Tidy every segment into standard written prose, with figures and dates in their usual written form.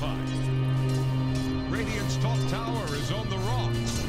fortified. Radiant's top tower is on the rocks.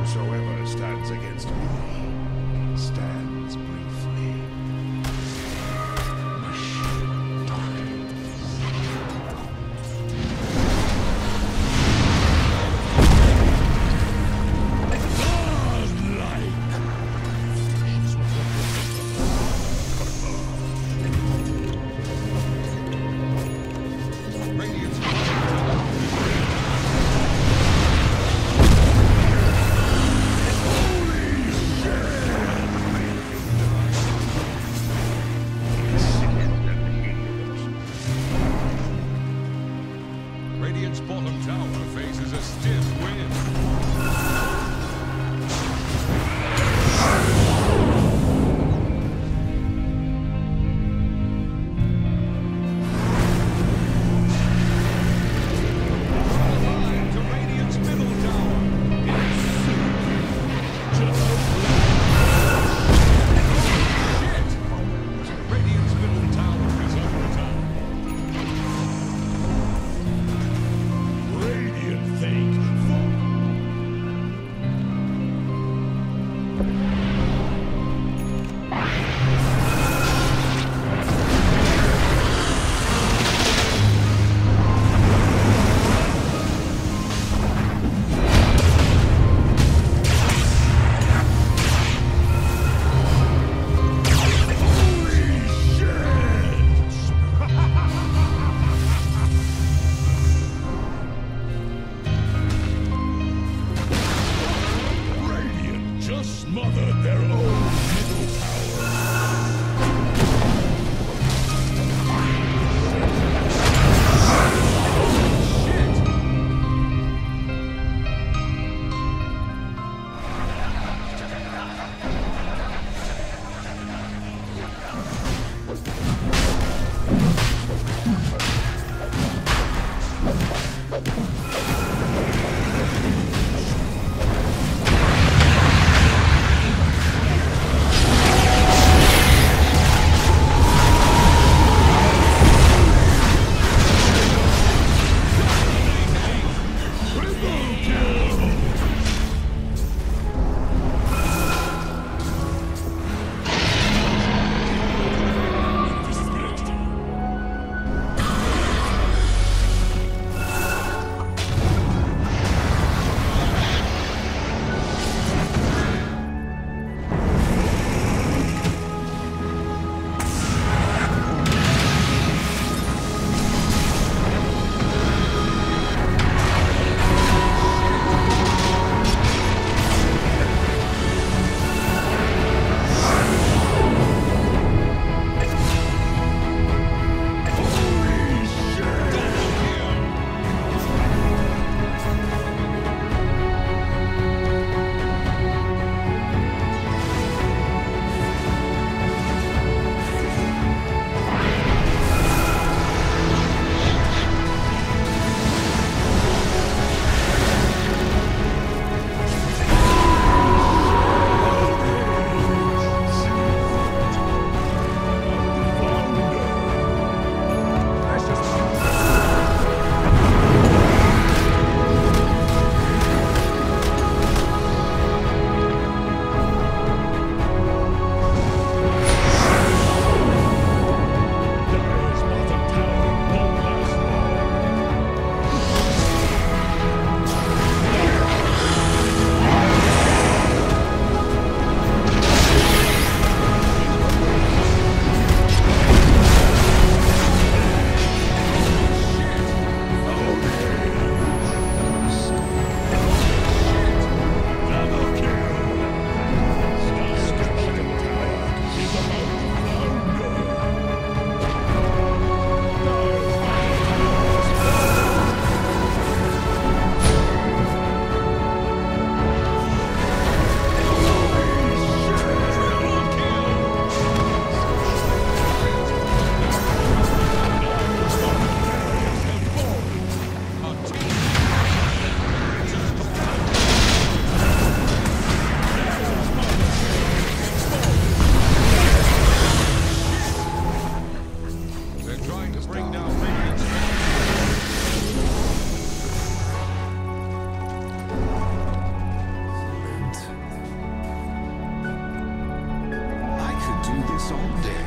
Whosoever stands against me stands briefly. Radiant's bottom tower faces a stiff wind. Line to Radiant's middle tower. Shit! Radiant's middle tower is under attack. Smothered their own middle tower. Shit! all there.